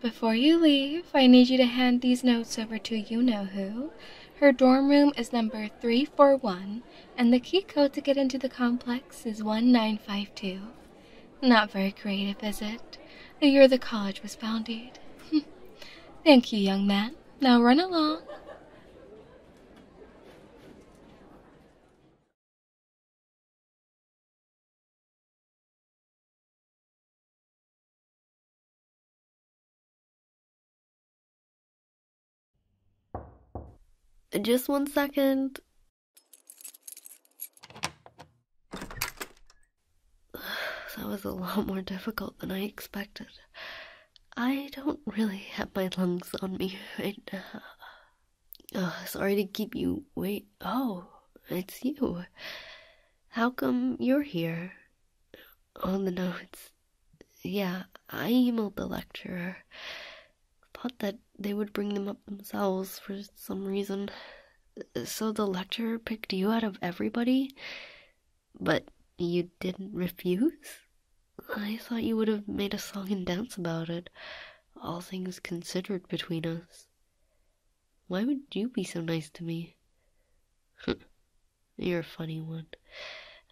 Before you leave, I need you to hand these notes over to you-know-who. Her dorm room is number 341, and the key code to get into the complex is 1952. Not very creative, is it? The year the college was founded. Thank you, young man. Now run along. Just 1 second. That was a lot more difficult than I expected. I don't really have my lungs on me right now. Oh, sorry to keep you wait. Oh, it's you. How come you're here? On the notes. Yeah, I emailed the lecturer. Thought that they would bring them up themselves for some reason. So the lecturer picked you out of everybody? But you didn't refuse? I thought you would have made a song and dance about it, all things considered between us. Why would you be so nice to me? You're a funny one.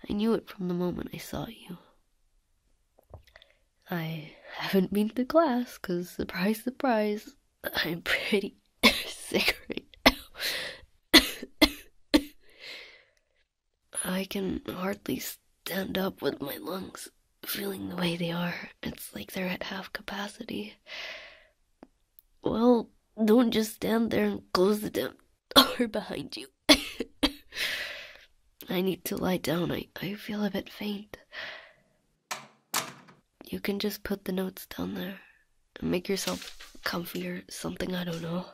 I knew it from the moment I saw you. I haven't been to class, cause surprise, surprise, I'm pretty sick right now. I can hardly stand up with my lungs feeling the way they are. It's like they're at half capacity. Well, don't just stand there and close the damn door behind you. I need to lie down. I feel a bit faint. You can just put the notes down there and make yourself comfy or something, I don't know.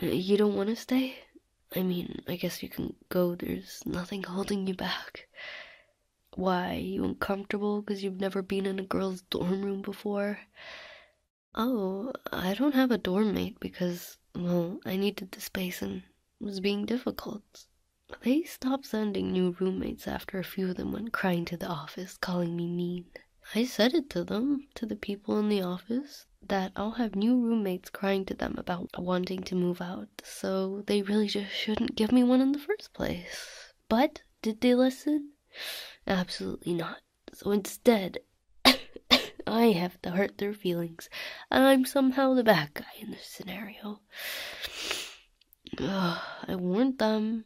You don't want to stay? I mean, I guess you can go. There's nothing holding you back. Why, you uncomfortable because you've never been in a girl's dorm room before? Oh, I don't have a dorm mate because, well, I needed the space and was being difficult. They stopped sending new roommates after a few of them went crying to the office, calling me mean. I said it to them, to the people in the office, that I'll have new roommates crying to them about wanting to move out, so they really just shouldn't give me one in the first place. But did they listen? Absolutely not. So instead, I have to hurt their feelings, and I'm somehow the bad guy in this scenario. I warned them.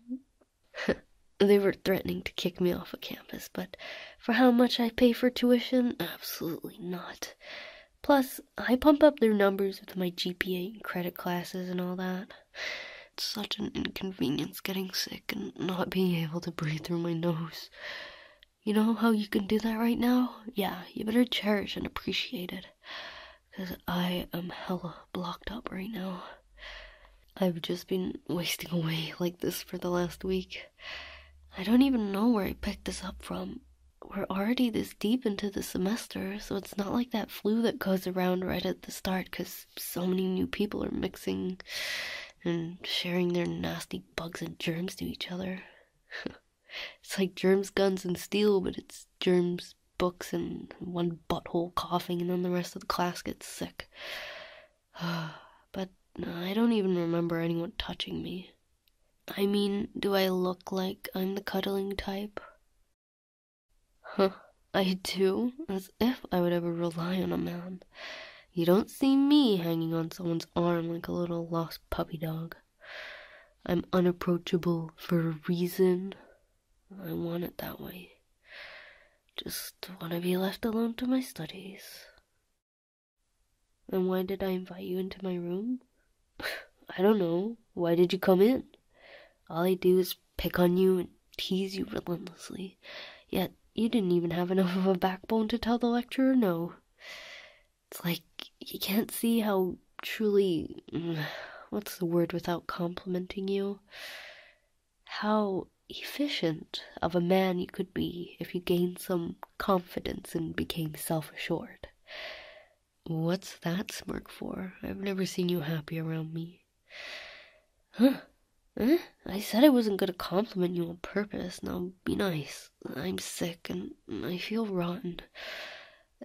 They were threatening to kick me off of campus, but for how much I pay for tuition, absolutely not. Plus, I pump up their numbers with my GPA and credit classes and all that. It's such an inconvenience getting sick and not being able to breathe through my nose. You know how you can do that right now? Yeah, you better cherish and appreciate it, because I am hella blocked up right now. I've just been wasting away like this for the last week. I don't even know where I picked this up from. We're already this deep into the semester, so it's not like that flu that goes around right at the start, because so many new people are mixing and sharing their nasty bugs and germs to each other. It's like germs, guns, and steel, but it's germs, books, and one butthole coughing, and then the rest of the class gets sick. But I don't even remember anyone touching me. I mean, do I look like I'm the cuddling type? I do? As if I would ever rely on a man. You don't see me hanging on someone's arm like a little lost puppy dog. I'm unapproachable for a reason. I want it that way. Just want to be left alone to my studies. And why did I invite you into my room? I don't know. Why did you come in? All I do is pick on you and tease you relentlessly. Yet, you didn't even have enough of a backbone to tell the lecturer no. It's like, you can't see how truly... what's the word without complimenting you? How efficient of a man you could be if you gained some confidence and became self-assured. What's that smirk for? I've never seen you happy around me. I said I wasn't gonna compliment you on purpose. Now be nice. I'm sick and I feel rotten.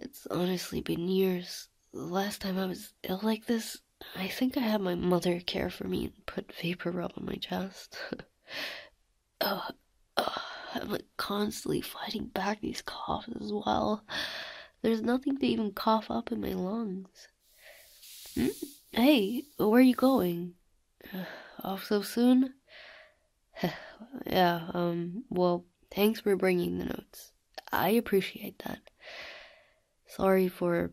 It's honestly been years. The last time I was ill like this, I think I had my mother care for me and put vapor rub on my chest. I'm like constantly fighting back these coughs as well. There's nothing to even cough up in my lungs. Hey, where are you going? Off so soon? Yeah, well, thanks for bringing the notes. I appreciate that. Sorry for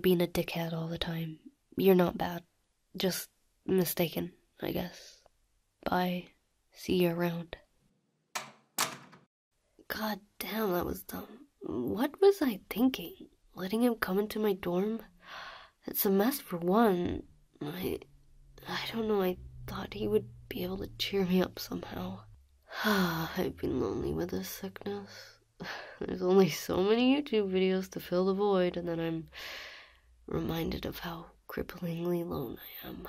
being a dickhead all the time. You're not bad. Just mistaken, I guess. Bye. See you around. God damn, that was dumb. What was I thinking? Letting him come into my dorm? It's a mess for one. I don't know, I thought he would be able to cheer me up somehow. I've been lonely with this sickness. There's only so many YouTube videos to fill the void, and then I'm reminded of how cripplingly lone I am.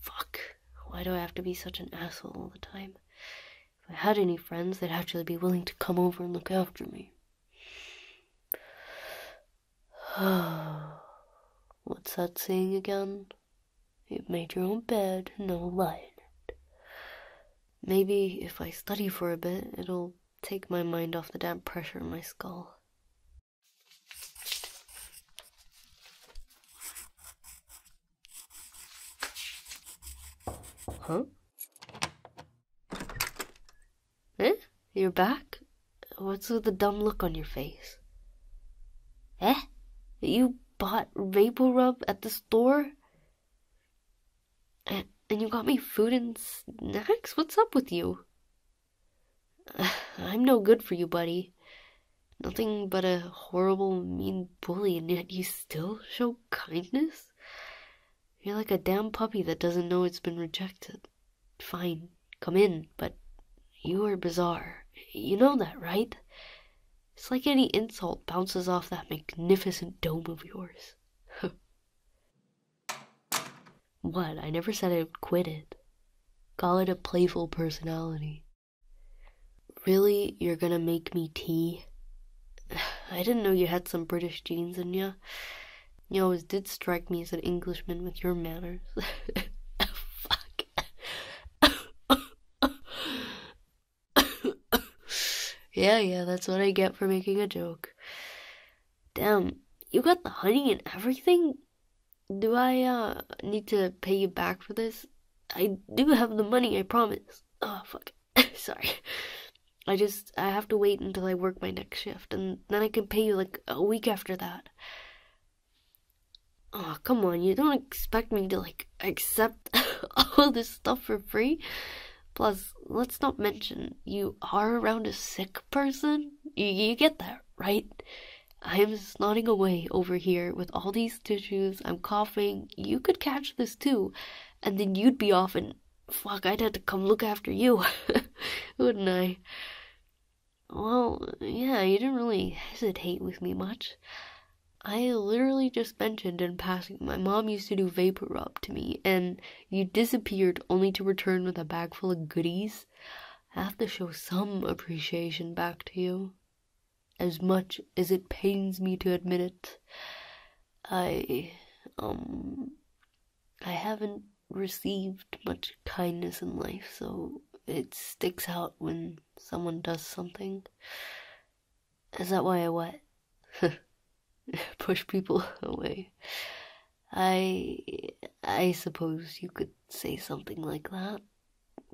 Fuck. Why do I have to be such an asshole all the time? If I had any friends, they'd actually be willing to come over and look after me. What's that saying again? You've made your own bed, no lie in it. Maybe if I study for a bit, it'll take my mind off the damn pressure in my skull. Huh? Eh? You're back? What's with the dumb look on your face? Eh? You bought vapor rub at the store? And you got me food and snacks? What's up with you? I'm no good for you, buddy. Nothing but a horrible, mean bully, and yet you still show kindness? You're like a damn puppy that doesn't know it's been rejected. Fine, come in, but you are bizarre. You know that, right? It's like any insult bounces off that magnificent dome of yours. What? I never said I would quit it. Call it a playful personality. Really? You're gonna make me tea? I didn't know you had some British genes in ya. You always did strike me as an Englishman with your manners. Fuck. Yeah, that's what I get for making a joke. Damn, you got the honey and everything? Do I, need to pay you back for this? I do have the money, I promise. Oh, fuck. Sorry. I have to wait until I work my next shift, and then I can pay you like a week after that. Oh, come on, you don't expect me to like accept all this stuff for free? Plus, let's not mention you are around a sick person. You get that, right? I am snorting away over here with all these tissues. I'm coughing. You could catch this too, and then you'd be off and fuck, I'd have to come look after you. Wouldn't I? Well, yeah, you didn't really hesitate with me much. I literally just mentioned in passing my mom used to do vapor rub to me, and you disappeared only to return with a bag full of goodies. I have to show some appreciation back to you. As much as it pains me to admit it, I haven't received much kindness in life, so it sticks out when someone does something. Is that why I what? Push people away. I suppose you could say something like that.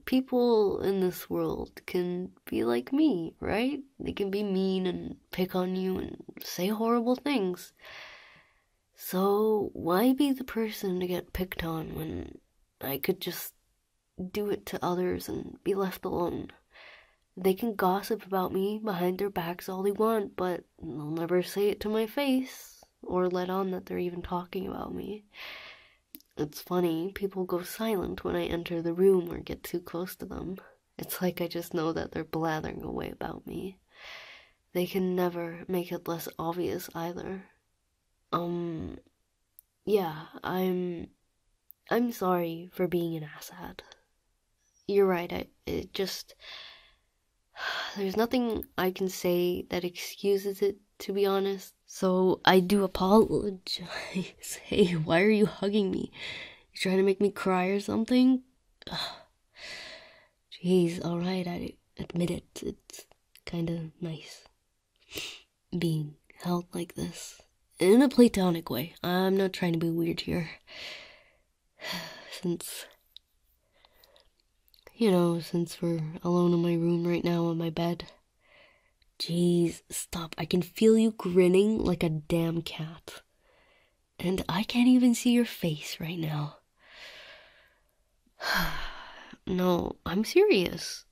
People in this world can be like me, right? They can be mean and pick on you and say horrible things. So why be the person to get picked on when I could just do it to others and be left alone? They can gossip about me behind their backs all they want, but they'll never say it to my face, or let on that they're even talking about me. It's funny, people go silent when I enter the room or get too close to them. It's like I just know that they're blathering away about me. They can never make it less obvious either. Yeah, I'm sorry for being an asshat. You're right, it just... There's nothing I can say that excuses it to be honest. So I do apologize. Hey, why are you hugging me? You trying to make me cry or something? Ugh. Jeez, alright, I admit it. It's kind of nice being held like this. In a platonic way. I'm not trying to be weird here. Since we're alone in my room right now on my bed. Jeez, stop. I can feel you grinning like a damn cat. And I can't even see your face right now. No, I'm serious.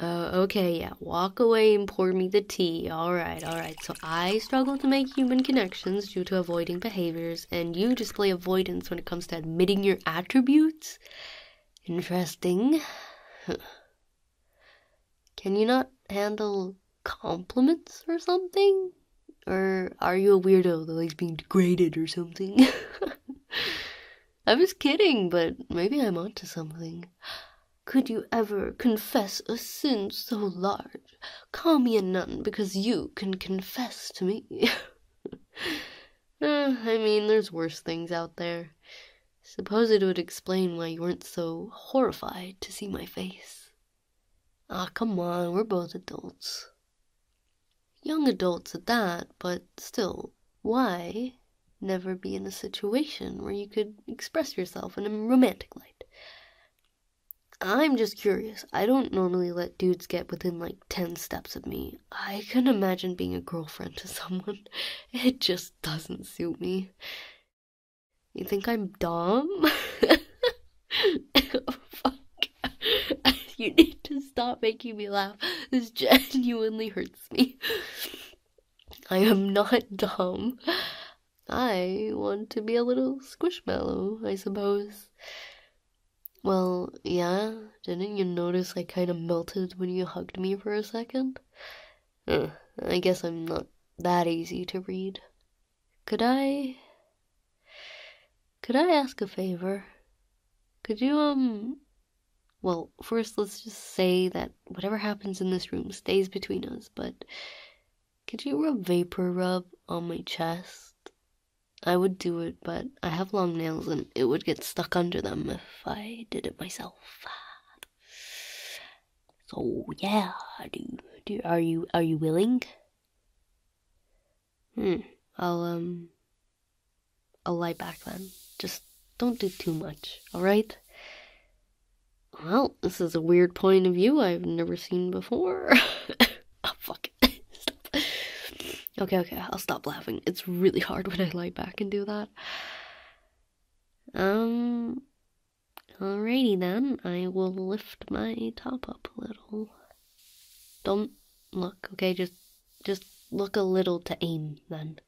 Okay, yeah, walk away and pour me the tea. Alright. So I struggle to make human connections due to avoiding behaviors, and you display avoidance when it comes to admitting your attributes? Interesting. Can you not handle compliments or something? Or are you a weirdo that likes being degraded or something? I was kidding, but maybe I'm onto something. Could you ever confess a sin so large? Call me a nun because you can confess to me. There's worse things out there. Suppose it would explain why you weren't so horrified to see my face. Ah, come on, we're both adults. Young adults at that, but still, why never be in a situation where you could express yourself in a romantic light? I'm just curious. I don't normally let dudes get within, 10 steps of me. I couldn't imagine being a girlfriend to someone. It just doesn't suit me. You think I'm dumb? Fuck. You need to stop making me laugh. This genuinely hurts me. I am not dumb. I want to be a little squishmallow, I suppose. Well, yeah, didn't you notice I kind of melted when you hugged me for a second? I guess I'm not that easy to read. Could I ask a favor? Could you, well, first let's just say that whatever happens in this room stays between us, but could you vapor rub on my chest? I would do it, but I have long nails and it would get stuck under them if I did it myself. So yeah, are you willing? I'll lie back then. Just don't do too much, alright? Well, this is a weird point of view I've never seen before. Oh, fuck it. Okay, I'll stop laughing. It's really hard when I lie back and do that. Alrighty then, I will lift my top up a little. Don't look, okay? Just look a little to aim then.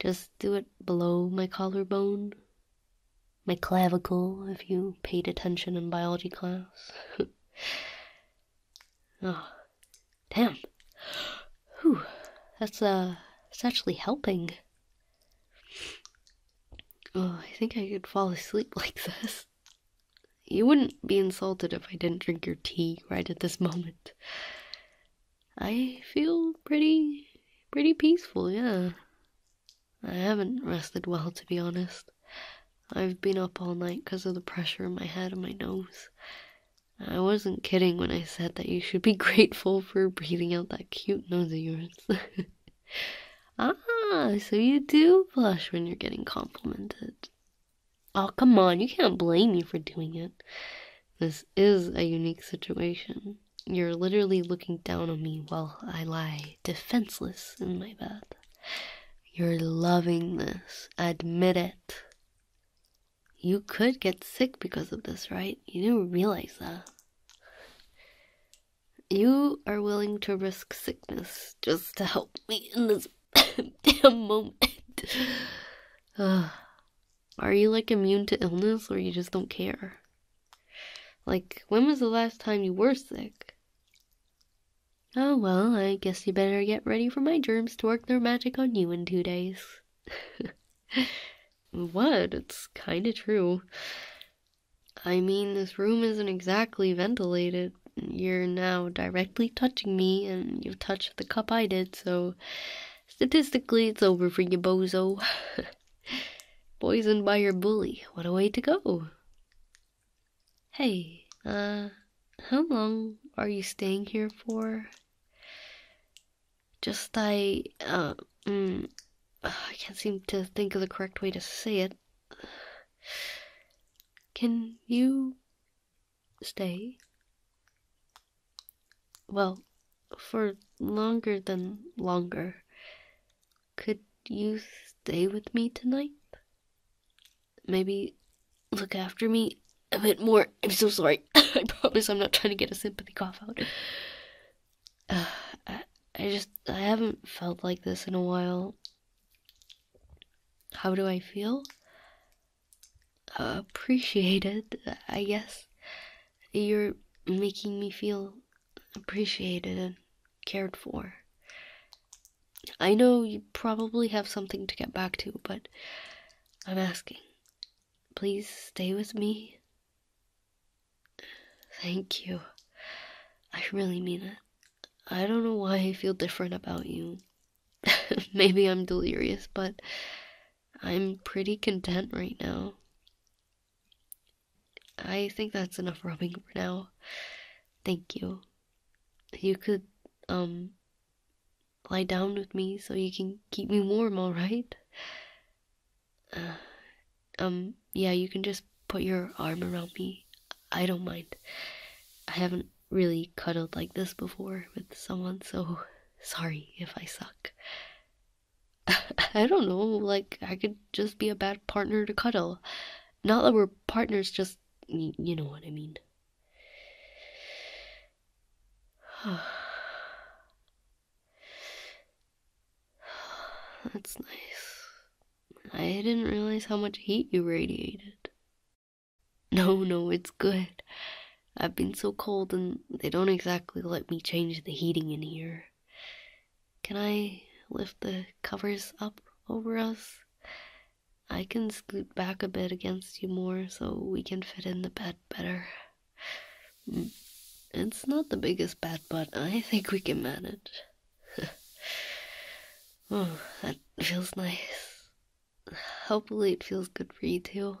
Just do it below my collarbone. My clavicle, if you paid attention in biology class. Oh, damn. Whew. That's actually helping. Oh, I think I could fall asleep like this. You wouldn't be insulted if I didn't drink your tea right at this moment. I feel pretty peaceful, yeah. I haven't rested well, to be honest. I've been up all night because of the pressure in my head and my nose. I wasn't kidding when I said that you should be grateful for breathing out that cute nose of yours. So you do blush when you're getting complimented. Oh, come on, you can't blame me for doing it. This is a unique situation. You're literally looking down on me while I lie defenseless in my bed. You're loving this. Admit it. You could get sick because of this, right? You didn't realize that. You are willing to risk sickness just to help me in this damn moment. Are you, immune to illness or you just don't care? When was the last time you were sick? Oh, well, I guess you better get ready for my germs to work their magic on you in 2 days. What? It's kinda true. This room isn't exactly ventilated, You're now directly touching me, and you've touched the cup I did, so statistically, it's over for you, bozo. Poisoned by your bully. What a way to go. Hey, how long are you staying here for? I can't seem to think of the correct way to say it. Can you stay? Well, for longer than longer. Could you stay with me tonight? Maybe look after me a bit more. I'm so sorry. I promise I'm not trying to get a sympathy cough out. I haven't felt like this in a while. How do I feel? Appreciated, I guess. You're making me feel appreciated and cared for. I know you probably have something to get back to, but I'm asking. Please stay with me. Thank you. I really mean it. I don't know why I feel different about you. Maybe I'm delirious, but I'm pretty content right now. I think that's enough rubbing for now. Thank you. You could, lie down with me so you can keep me warm, alright? Yeah, you can just put your arm around me. I don't mind. I haven't really cuddled like this before with someone, so sorry if I suck. I don't know, like, I could just be a bad partner to cuddle. Not that we're partners, just, you know what I mean. That's nice. I didn't realize how much heat you radiated. No, it's good. I've been so cold and they don't exactly let me change the heating in here. Can I lift the covers up over us? I can scoot back a bit against you more so we can fit in the bed better. It's not the biggest bed, but I think we can manage. Oh, that feels nice. Hopefully it feels good for you too.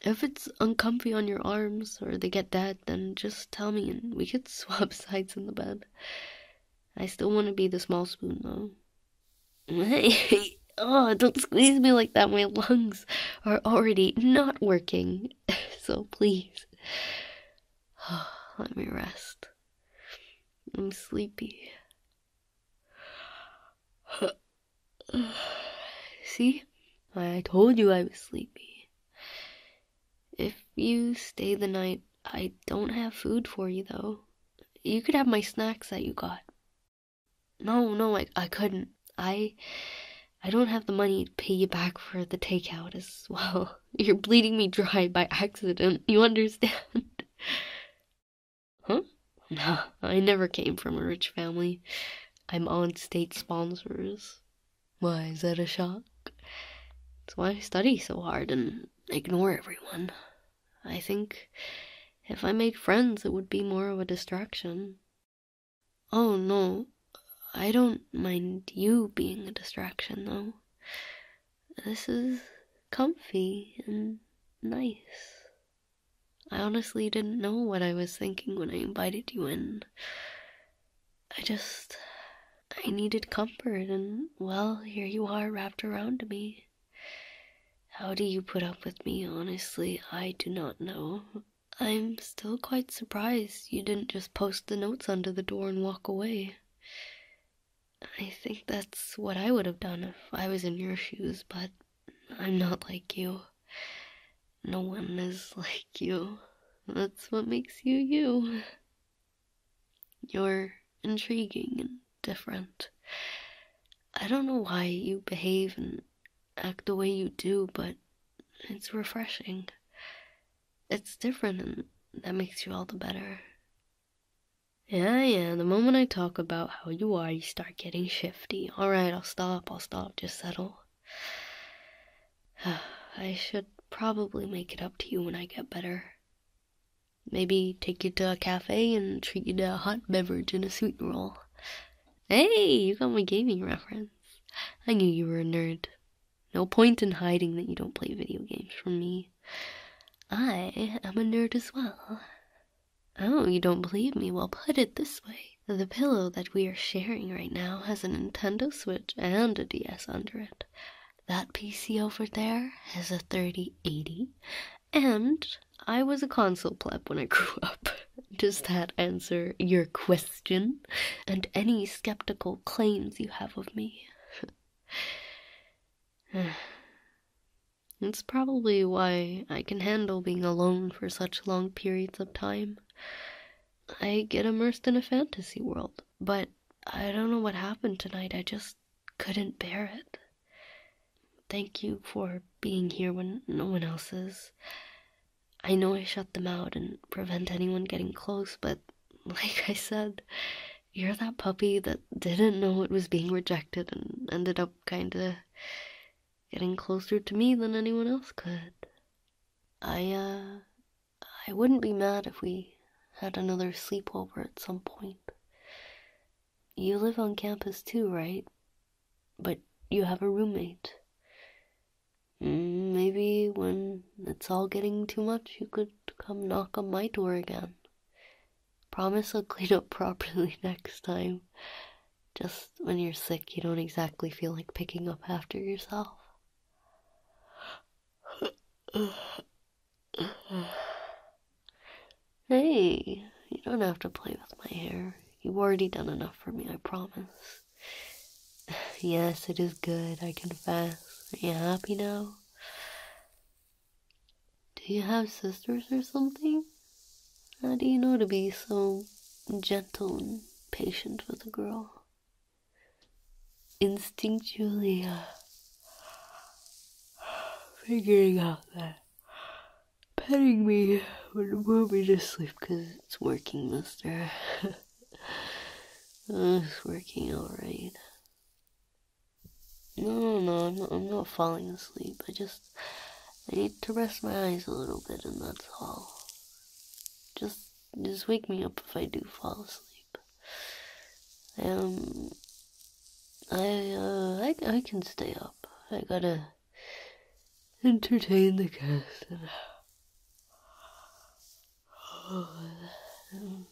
If it's uncomfy on your arms or they get dead, then just tell me and we could swap sides in the bed. I still want to be the small spoon though. Hey, oh, don't squeeze me like that. My lungs are already not working. So please, oh, let me rest. I'm sleepy. See? I told you I was sleepy. If you stay the night, I don't have food for you, though. You could have my snacks that you got. No, I couldn't. I don't have the money to pay you back for the takeout as well. You're bleeding me dry by accident, you understand? Huh? No, I never came from a rich family. I'm on state sponsors. Why, is that a shock? That's why I study so hard and ignore everyone. I think if I made friends, it would be more of a distraction. Oh, no. I don't mind you being a distraction, though. This is comfy and nice. I honestly didn't know what I was thinking when I invited you in. I needed comfort, and, well, here you are wrapped around me. How do you put up with me, honestly? I do not know. I'm still quite surprised you didn't just post the notes under the door and walk away. I think that's what I would have done if I was in your shoes, but I'm not like you. No one is like you. That's what makes you you. You're intriguing and different. I don't know why you behave and act the way you do, but it's refreshing. It's different, and that makes you all the better. Yeah, the moment I talk about how you are, you start getting shifty. Alright, I'll stop, just settle. I should probably make it up to you when I get better. Maybe take you to a cafe and treat you to a hot beverage and a sweet roll. Hey, you got my gaming reference. I knew you were a nerd. No point in hiding that you don't play video games from me. I am a nerd as well. Oh, you don't believe me? Well, put it this way. The pillow that we are sharing right now has a Nintendo Switch and a DS under it. That PC over there has a 3080, and I was a console pleb when I grew up. Does that answer your question? And any skeptical claims you have of me? It's probably why I can handle being alone for such long periods of time. I get immersed in a fantasy world, but I don't know what happened tonight. I just couldn't bear it. Thank you for being here when no one else is. I know I shut them out and prevent anyone getting close, but like I said, you're that puppy that didn't know it was being rejected and ended up kinda getting closer to me than anyone else could. I wouldn't be mad if we had another sleepover at some point. You live on campus too, right? But you have a roommate. Maybe when it's all getting too much, you could come knock on my door again. Promise I'll clean up properly next time. Just when you're sick, you don't exactly feel like picking up after yourself. Hey, you don't have to play with my hair. You've already done enough for me, I promise. Yes, it is good, I confess. Are you happy now? Do you have sisters or something? How do you know to be so gentle and patient with a girl? Instinctually, figuring out that petting me would put me to sleep because it's working, mister. It's working alright. No, I'm not falling asleep. I need to rest my eyes a little bit and that's all. Just wake me up if I do fall asleep. I can stay up. I gotta entertain the guests and